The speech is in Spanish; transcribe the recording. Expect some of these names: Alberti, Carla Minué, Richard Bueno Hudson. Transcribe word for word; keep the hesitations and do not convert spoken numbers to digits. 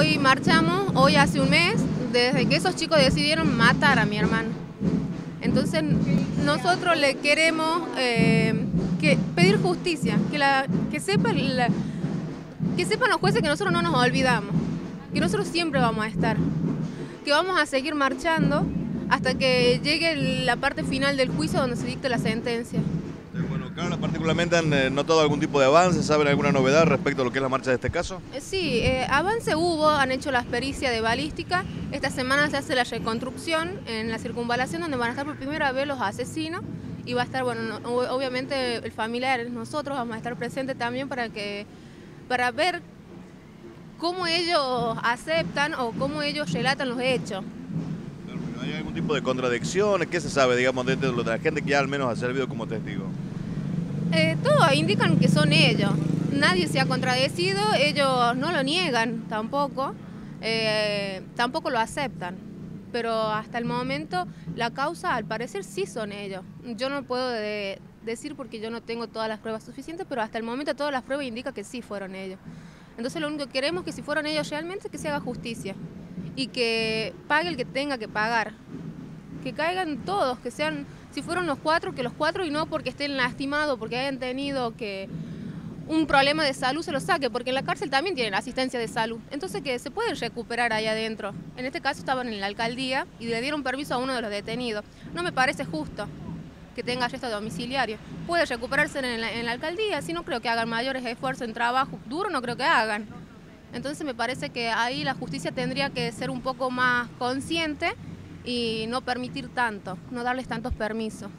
hoy marchamos, hoy hace un mes, desde que esos chicos decidieron matar a mi hermano. Entonces nosotros le queremos eh, que pedir justicia, que, la, que, sepan la, que sepan los jueces que nosotros no nos olvidamos, que nosotros siempre vamos a estar, que vamos a seguir marchando hasta que llegue la parte final del juicio donde se dicte la sentencia. Bueno, Carla, particularmente han notado algún tipo de avance, ¿saben alguna novedad respecto a lo que es la marcha de este caso? Sí, eh, avance hubo, han hecho las pericias de balística, esta semana se hace la reconstrucción en la circunvalación donde van a estar por primera vez los asesinos y va a estar, bueno, no, obviamente el familiar, nosotros vamos a estar presentes también para, que, para ver cómo ellos aceptan o cómo ellos relatan los hechos. ¿Hay algún tipo de contradicciones? ¿Qué se sabe, digamos, de la gente que ya al menos ha servido como testigo? Eh, todos indican que son ellos, nadie se ha contradecido, ellos no lo niegan tampoco, eh, tampoco lo aceptan, pero hasta el momento la causa al parecer sí son ellos. Yo no puedo de decir porque yo no tengo todas las pruebas suficientes, pero hasta el momento todas las pruebas indican que sí fueron ellos. Entonces lo único que queremos es que si fueron ellos realmente es que se haga justicia y que pague el que tenga que pagar, que caigan todos, que sean... Si fueron los cuatro, que los cuatro y no porque estén lastimados, porque hayan tenido que un problema de salud se los saque, porque en la cárcel también tienen asistencia de salud. Entonces que se pueden recuperar ahí adentro. En este caso estaban en la alcaldía y le dieron permiso a uno de los detenidos. No me parece justo que tenga arresto domiciliario. Puede recuperarse en la, en la alcaldía, si no creo que hagan mayores esfuerzos en trabajo duro, no creo que hagan. Entonces me parece que ahí la justicia tendría que ser un poco más consciente y no permitir tanto, no darles tantos permisos.